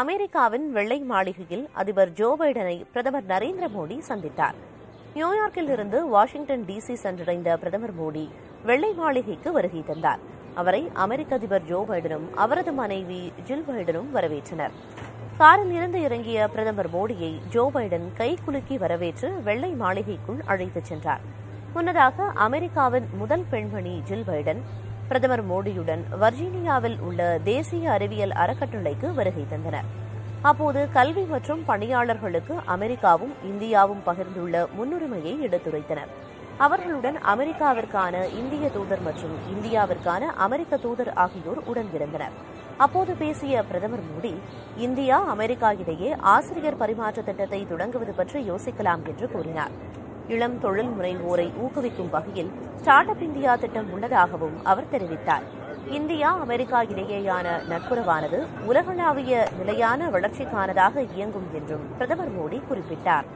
அமெரிக்காவின் வெள்ளை மாளிகையில் அதிபர் ஜோ பைடனை பிரதமர் நரேந்திர மோடி சந்தித்தார். நியூயார்க்கில் இருந்து வாஷிங்டன் DC சென்றடைந்த பிரதமர் மோடி வெள்ளை மாளிகைக்கு வருகை தந்தார். அவரை அமெரிக்க அதிபர் ஜோ பைடனும் அவரது மனைவி ஜில் பைடனும் வரவேற்றனர். காரில் இருந்து இறங்கிய பிரதமர் மோடியை ஜோ பைடன் கைகுலுக்கி வரவேற்று வெள்ளை மாளிகைக்குள் அழைத்துச் சென்றார். முன்னதாக அமெரிக்காவின் முதல் பெண்மணி ஜில் பைடன் பிரதமர் மோடியுடன் வர்ஜீனியாவில் உள்ள தேசிய அறிவியல் அறக்கட்டளைக்கு வருகை தந்தனர். அப்போது கல்வி மற்றும் பணியாளர்களுக்கு அமெரிக்காவும் இந்தியாவும் பகிர்ந்துள்ள முன்னுரிமையை எடுத்துரைத்தனர். அவர்களுடன் அமெரிக்காவிற்கான இந்திய தூதர் மற்றும் இந்தியாவிற்கான அமெரிக்க தூதர் ஆகியோர் உடன் இருந்தனர். அப்போது பேசிய பிரதமர் மோடி, இந்தியா அமெரிக்கா இடையே ஆசிரியர் பரிமாற்ற திட்டத்தை தொடங்குவது பற்றி யோசிக்கலாம் என்று கூறினார். இளம் தொழில் முனைவோரை ஊக்குவிக்கும் வகையில் ஸ்டார்ட் அப் இந்தியா திட்டம் உள்ளதாகவும் அவர் தெரிவித்தார். இந்தியா அமெரிக்கா இடையேயான நட்புறவானது உலகளாவிய நிலையான வளர்ச்சிக்கானதாக இயங்கும் என்றும் பிரதமர் மோடி குறிப்பிட்டார்.